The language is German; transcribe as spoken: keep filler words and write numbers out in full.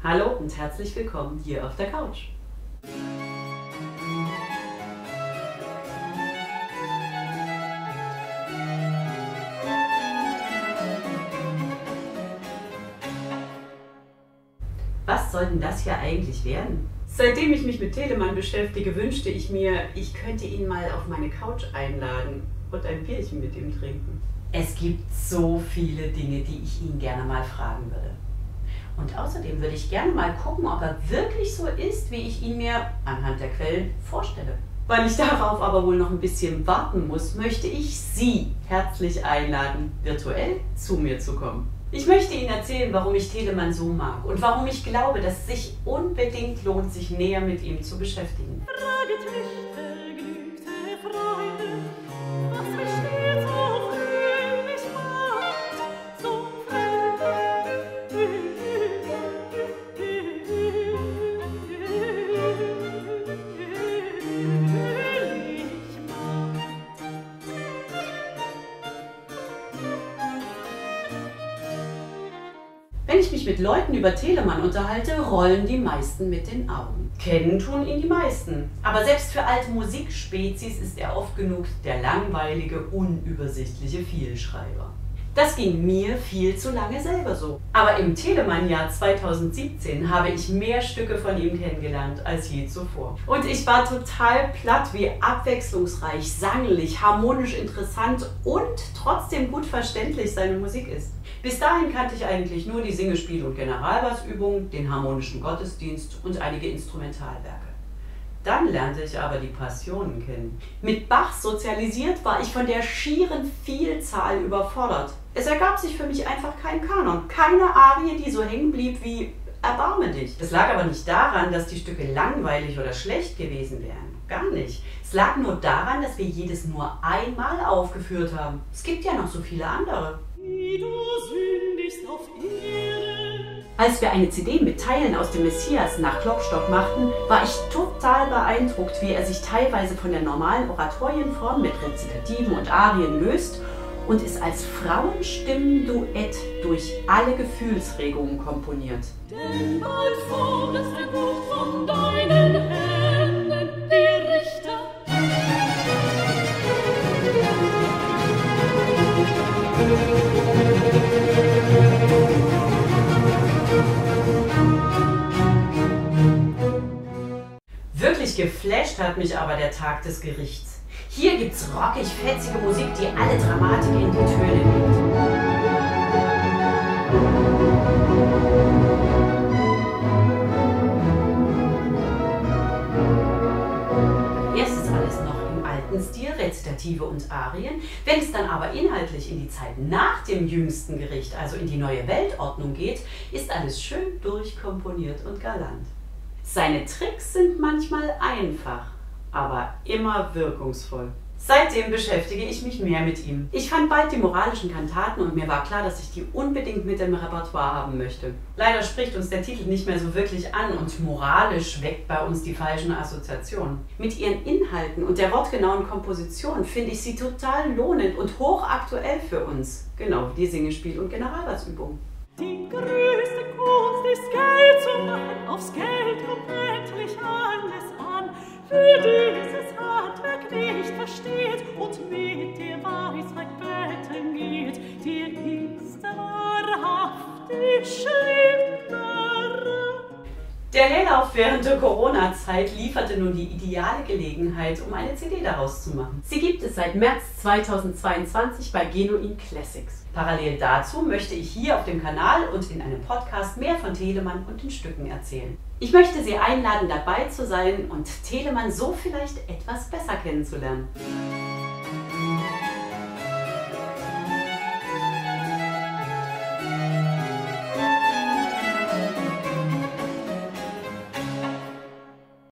Hallo und herzlich willkommen hier auf der Couch. Was soll denn das hier eigentlich werden? Seitdem ich mich mit Telemann beschäftige, wünschte ich mir, ich könnte ihn mal auf meine Couch einladen und ein Bierchen mit ihm trinken. Es gibt so viele Dinge, die ich ihn gerne mal fragen würde. Und außerdem würde ich gerne mal gucken, ob er wirklich so ist, wie ich ihn mir anhand der Quellen vorstelle. Weil ich darauf aber wohl noch ein bisschen warten muss, möchte ich Sie herzlich einladen, virtuell zu mir zu kommen. Ich möchte Ihnen erzählen, warum ich Telemann so mag und warum ich glaube, dass es sich unbedingt lohnt, sich näher mit ihm zu beschäftigen. Wenn ich mich mit Leuten über Telemann unterhalte, rollen die meisten mit den Augen. Kennen tun ihn die meisten. Aber selbst für alte Musikspezies ist er oft genug der langweilige, unübersichtliche Vielschreiber. Das ging mir viel zu lange selber so. Aber im Telemann-Jahr zweitausendsiebzehn habe ich mehr Stücke von ihm kennengelernt als je zuvor. Und ich war total platt, wie abwechslungsreich, sanglich, harmonisch interessant und trotzdem gut verständlich seine Musik ist. Bis dahin kannte ich eigentlich nur die Singe-Spiel- und Generalbassübungen, den harmonischen Gottesdienst und einige Instrumentalwerke. Dann lernte ich aber die Passionen kennen. Mit Bach sozialisiert war ich von der schieren Vielzahl überfordert. Es ergab sich für mich einfach kein Kanon, keine Arie, die so hängen blieb wie Erbarme dich. Es lag aber nicht daran, dass die Stücke langweilig oder schlecht gewesen wären. Gar nicht. Es lag nur daran, dass wir jedes nur einmal aufgeführt haben. Es gibt ja noch so viele andere. Wie du sündigst auf Erden. Als wir eine C D mit Teilen aus dem Messias nach Klopstock machten, war ich total beeindruckt, wie er sich teilweise von der normalen Oratorienform mit Rezitativen und Arien löst und es als Frauenstimmen-Duett durch alle Gefühlsregungen komponiert. Denn bald vor ist ein Buch von deinen Händen, der Richter. Wirklich geflasht hat mich aber der Tag des Gerichts. Hier gibt's rockig fetzige Musik, die alle Dramatik in die Töne gibt. Erst ist alles noch im alten Stil, Rezitative und Arien. Wenn es dann aber inhaltlich in die Zeit nach dem jüngsten Gericht, also in die neue Weltordnung geht, ist alles schön durchkomponiert und galant. Seine Tricks sind manchmal einfach, aber immer wirkungsvoll. Seitdem beschäftige ich mich mehr mit ihm. Ich fand bald die moralischen Kantaten und mir war klar, dass ich die unbedingt mit im Repertoire haben möchte. Leider spricht uns der Titel nicht mehr so wirklich an und moralisch weckt bei uns die falschen Assoziationen. Mit ihren Inhalten und der wortgenauen Komposition finde ich sie total lohnend und hochaktuell für uns. Genau wie die Singespiel- und Generalbassübung. Die größte Kunst ist Geld zu machen, aufs Geld kommt endlich alles an. Für dieses Handwerk nicht versteht und mit der Weisheit betteln geht, der ist wahrhaftig schlimm. Der Leerlauf während der Corona-Zeit lieferte nun die ideale Gelegenheit, um eine C D daraus zu machen. Sie gibt es seit März zweitausendzweiundzwanzig bei Genoin Classics. Parallel dazu möchte ich hier auf dem Kanal und in einem Podcast mehr von Telemann und den Stücken erzählen. Ich möchte Sie einladen, dabei zu sein und Telemann so vielleicht etwas besser kennenzulernen.